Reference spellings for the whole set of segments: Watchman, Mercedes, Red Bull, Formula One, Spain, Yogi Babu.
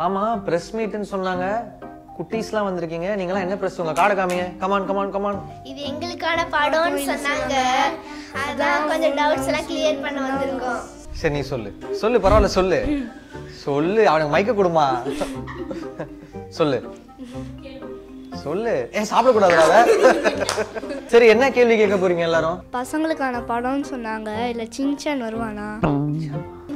Ama, press meet in Sonanga, Kutisla and Rigging, Ningala and Pressuna Kadakami. Come on, come on, come on. If Engel Kada Padon Sonanga, Ada on the doubts and clear Panango. Seni Sole. Sole Parola Sole. Sole out of Micah Kurma. Sole. Sole. Yes, Abu Kuda. Sir, என்ன கேள்வி கேட்க போறீங்க எல்லாரும்? பசங்களுக்கான படம்னு சொன்னாங்க. இல்ல Shinchan வருவானா?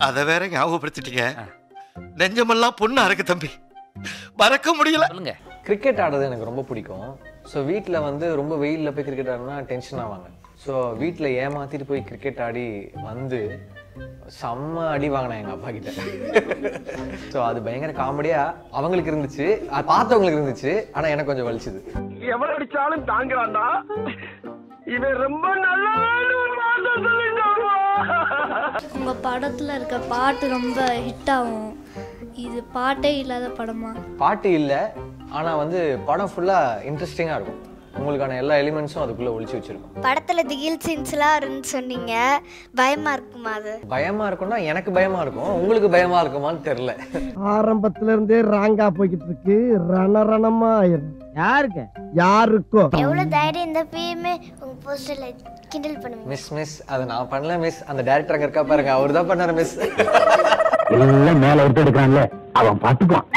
Other wearing our pretty air. Nenjamala Puna Rakatampi. Barakamudilla cricket other than a Grombo Pudico. So wheat lavanda, Rumbo Villa cricket and tension. So wheat layamati poi cricket adi one some adivana pocket. So other banger comedia, Avangal Grindici, a path of Grindici, and I conjure Valchid. You ever had a challenge, Tangranda? You may remember. உங்க படத்துல இருக்க பாட்டு ரொம்ப hit ஆகும். இது பாட்டே இல்லாத படமா? பாட்டு இல்ல, ஆனா வந்து படம் ஃபுல்லா இன்ட்ரஸ்டிங்கா இருக்கும். உங்களுக்கான எல்லா எலிமெண்ட்ஸும் அதுக்குள்ள ஒளிச்சு வச்சிருக்கோம். படத்துல திகில் சீன்ஸ்லாம் இருந்து சொன்னீங்க. பயமா இருக்குமா அது? பயமா இருக்கும்னா எனக்கு பயமா இருக்கும். உங்களுக்கு பயமா இருக்குமான்னு தெரியல. ஆரம்பத்துல இருந்தே ராங்கா போயிட்டு இருக்கு. ரணரணமா ஆயிரும். யாருக்கு? யாருக்கோ. எவ்வளவு தைரியம் இந்த ஃபீமே உங்க போஸ்டர்ல கிண்டல் பண்ணுவீங்க. மிஸ் அத நான் பண்ணல மிஸ். அந்த டைரக்டர் அங்க இருக்கா பாருங்க. அவர் தான் பண்ணாரு மிஸ். இல்ல மேல எடுத்து எடுக்கறானே. அவன் பாத்துக்குவான்.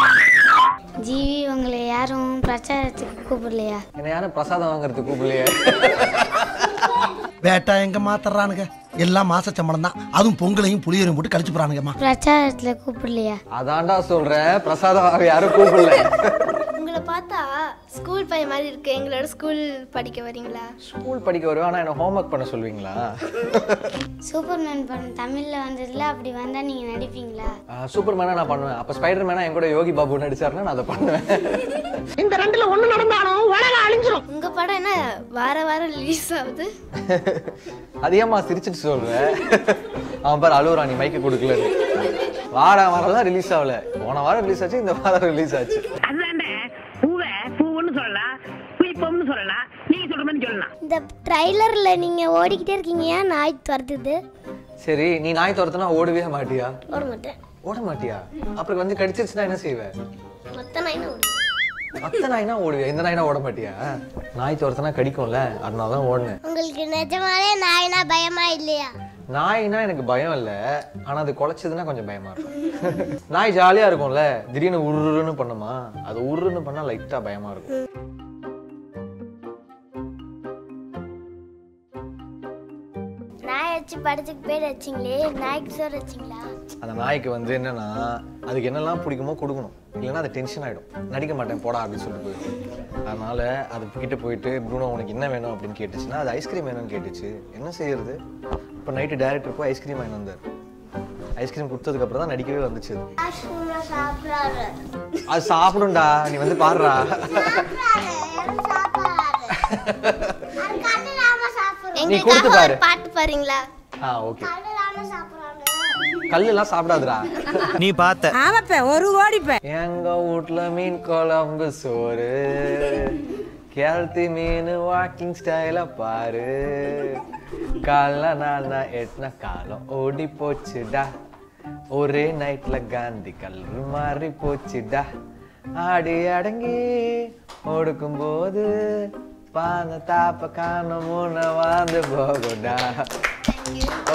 ஜீவி உங்களை யாரும் பிரச்சாரத்துக்கு கூப்பிடலையா? என்ன யாரும் பிரசாதம் வாங்குறதுக்கு கூப்பிடலையா? வேட்டா எங்க மாத்தறானுங்க. எல்லாம் மாச சம்பளம் தான். அதுவும் பொங்கலையும் புளியரையும் போட்டு கழிச்சு போறானுங்கம்மா. பிரச்சாரத்துல கூப்பிடலையா? அதான்டா சொல்றேன். பிரசாதம் யாரும் கூப்பிடல. School by Marikangular school particular school particular and a homework Panasolingla Superman Tamil and the love divandani in a dipingla. Superman upon a Spiderman and got a Yogi Babu and another pun. In the rental of one another, what an Unga Padana, Vara release of this Adiamas Richard Solver Amber Alurani, make a good clip. Vara release of one hour release in the Vara release. The trailer learning a word taking night tortured. Siri, Ninai Tortana, what do we have, Matia? Or Matia? What a Matia? Upper one the Kadits Dynasty. What the I know? What the I know would be in the night of Matia? Night Tortana Kadikola, another one. Uncle Kinajamare, Naina by my Lea. Naina and Bayola, another college is not going to buy more. Nijalia Gola, didn't Urun Panama, the Urun Pana Lita by Margo. படத்துக்கு பேர் வச்சீங்களே நாய்க்கு சோறு வச்சீங்களா அந்த நாய்க்கு வந்து என்னன்னா அதுக்கு என்னெல்லாம் பிடிக்குமோ கொடுக்கணும் இல்லனா அது டென்ஷன் ஆயிடும் நடிக்க மாட்டேன் போடா அப்படி சொல்லுது அதனால அது கிட்ட போயிடு ப்ரூனோ உனக்கு என்ன வேணும் அப்படி கேட்டுச்சுனா அது ஐஸ்கிரீம் வேணும்னு கேட்டுச்சு என்ன செய்யிறது அப்ப நைட் டைரக்டர் போய் ஐஸ்கிரீம் வாங்கி வந்தாரு ஐஸ்கிரீம் கொடுத்ததுக்கு அப்புறம் தான் நடிக்கவே வந்துச்சு ஐஸ்கிரீம் சாப்பிடுறாரு அது சாப்பிடுடா நீ வந்து பாருடா நீ கொடுத்து பாரு பாட்டு பாருங்களா ஆ ஓகே கல்லலாம் சாப்பிடுறாங்க கல்லலாம் சாப்பிடாதடா நீ பாத்த ஆமாப்பா ஒரு ஓடிப்பே எங்க ஊட்ல மீன் குழம்பு சோறு கேல்தி மீன் வாக்கிங் ஸ்டைலா பாரு கால்ல நானா எட்ன காலம் ஓடி போச்சுடா ஒரே நைட்ல காந்தி கல்லு மாறி போச்சுடா ஆடி அடங்கி ஓடுக்கும்போது Pana Tapakana Muna the Bogoda.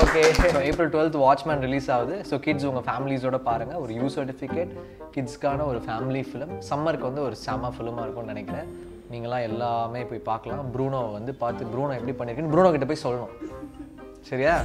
Okay, so April 12th, Watchman release out. So, kids, your families are paranga, or U certificate, kids kana or family film, summer kondo or Sama film are going to Ningala, Ella, may be Pakla, Bruno, and the path Bruno, every Panakin, Bruno get a bit solo. Seria?